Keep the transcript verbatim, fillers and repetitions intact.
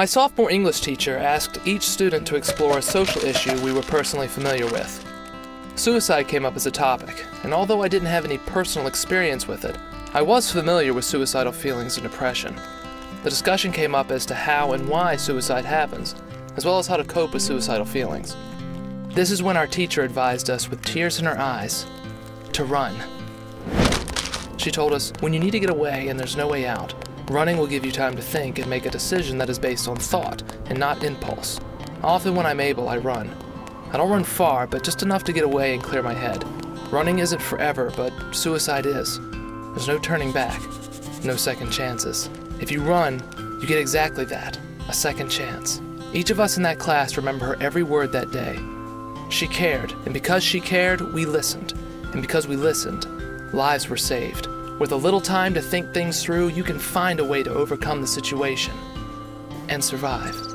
My sophomore English teacher asked each student to explore a social issue we were personally familiar with. Suicide came up as a topic, and although I didn't have any personal experience with it, I was familiar with suicidal feelings and depression. The discussion came up as to how and why suicide happens, as well as how to cope with suicidal feelings. This is when our teacher advised us, with tears in her eyes, to run. She told us, when you need to get away and there's no way out, running will give you time to think and make a decision that is based on thought and not impulse. Often when I'm able, I run. I don't run far, but just enough to get away and clear my head. Running isn't forever, but suicide is. There's no turning back, no second chances. If you run, you get exactly that, a second chance. Each of us in that class remember her every word that day. She cared, and because she cared, we listened. And because we listened, lives were saved. With a little time to think things through, you can find a way to overcome the situation and survive.